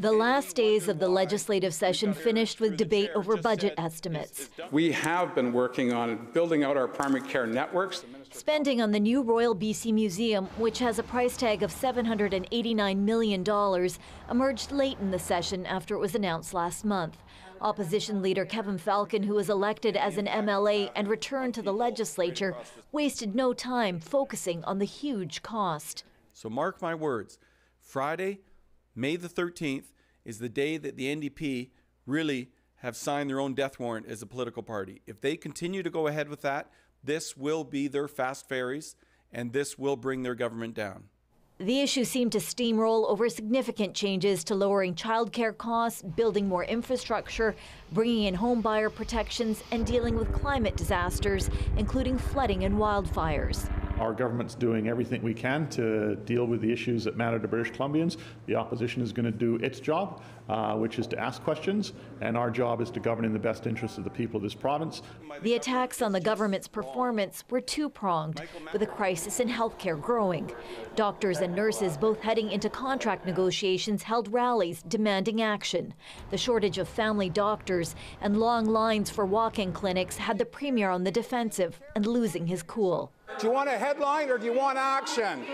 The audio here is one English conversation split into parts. The last days of the legislative session finished with debate over budget estimates. We have been working on building out our primary care networks. Spending on the new Royal BC Museum, which has a price tag of $789 million, emerged late in the session after it was announced last month. Opposition leader Kevin Falcon, who was elected as an MLA and returned to the legislature, wasted no time focusing on the huge cost. So mark my words, Friday, May the 13th, is the day that the NDP really have signed their own death warrant as a political party. If they continue to go ahead with that, this will be their fast ferries, and this will bring their government down. The issue seemed to steamroll over significant changes to lowering childcare costs, building more infrastructure, bringing in home buyer protections, and dealing with climate disasters, including flooding and wildfires. Our government's doing everything we can to deal with the issues that matter to British Columbians. The opposition is going to do its job, which is to ask questions, and our job is to govern in the best interests of the people of this province. The attacks on the government's performance were two-pronged, with a crisis in health care growing. Doctors and nurses both heading into contract negotiations held rallies demanding action. The shortage of family doctors and long lines for walk-in clinics had the Premier on the defensive and losing his cool. Do you want a headline or do you want action?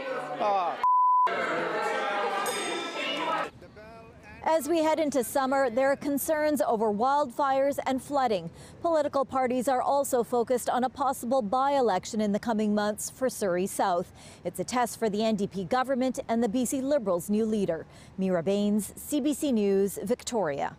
As we head into summer, there are concerns over wildfires and flooding. Political parties are also focused on a possible by-election in the coming months for Surrey South. It's a test for the NDP government and the BC Liberals' new leader. Meera Bains, CBC News, Victoria.